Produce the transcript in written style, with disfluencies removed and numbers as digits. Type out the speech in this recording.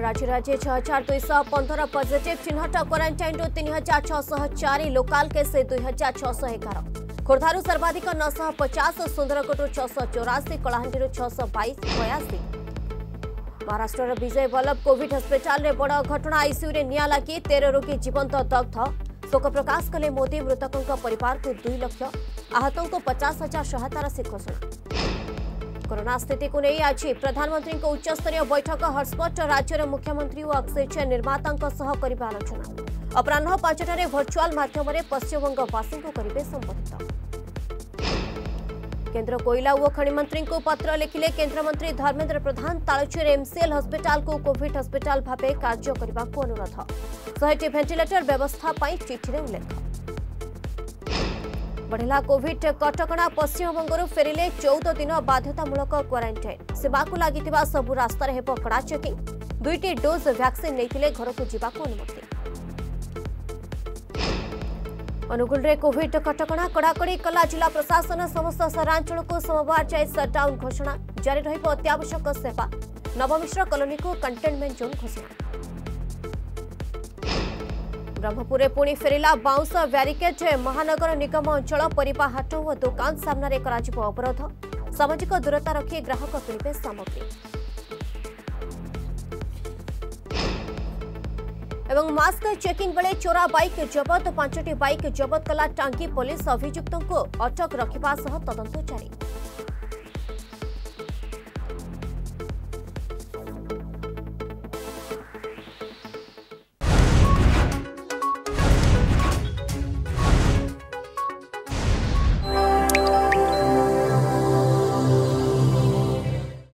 राज्य राज्य 6,215 पॉजिटिव चिन्हट क्वारंटाइन 3,604 लोकाल केस 2,611 खोर्धारू सर्वाधिक 950 सुंदरकोटू 684 कलाहांडी 622 बयासी। महाराष्ट्र विजयबल्लभ कोविड हस्पिटाल रे बड़ घटना आईसीयू रे निया लागी 13 रोगी जीवंत दग्ध शोक प्रकाश कले मोदी मृतकों परिवार को 2 लाख आहतों को 50,000 सहायतार से घोषणा। कोरोना स्थिति को नहीं आज प्रधानमंत्री उच्चस्तरीय बैठक हटस्पट राज्यर मुख्यमंत्री और अक्सीजेन निर्माता आलोचना अपराह 5 भर्चुआल माध्यम पश्चिमबंगवासी को करेंगे संबोधित। केंद्र कोयला और खनि मंत्री को पत्र लिखिले केंद्रमंत्री धर्मेंद्र प्रधान तालचेर एमसीएल हस्पिटाल को कोविड हस्पिटाल भावे कार्य करने को अनुरोध 100 वेंटिलेटर व्यवस्था चिठी में उल्लेख। बढ़ला कोविड कटकणा पश्चिमबंगरू फेरिले 14 दिन बाध्यतामूलक क्वारंटाइन सेवाकू लागिथिबा सबु रास्तार हेब कड़ा चेकिंग 2टी डोज वैक्सीन नैथिले घरकू जीवाकू अनुमति। अनुगुल रे कोविड कटकणा कड़ाकड़ी कला जिला प्रशासन समस्त सरांचल को सोमवार जाए सटडाउन घोषणा जारी रहिबो अत्यावश्यक सेवा नवमिश्र कॉलोनी को कंटेनमेंट जोन घोषणा। ब्रह्मपुर में पुणी फेरिला बाउंस व्यारिकेड महानगर निगम अंचल परिपा हाट और दुकान सामने अवरोध सामाजिक दूरता रखी ग्राहक किणे सामग्री। एवं मास्क चेकिंग बेले चोरा बाइक जबत 5टी बाइक जबत कला टांगी पुलिस अभियुक्तों को अटक रखा सह तदंत जारी।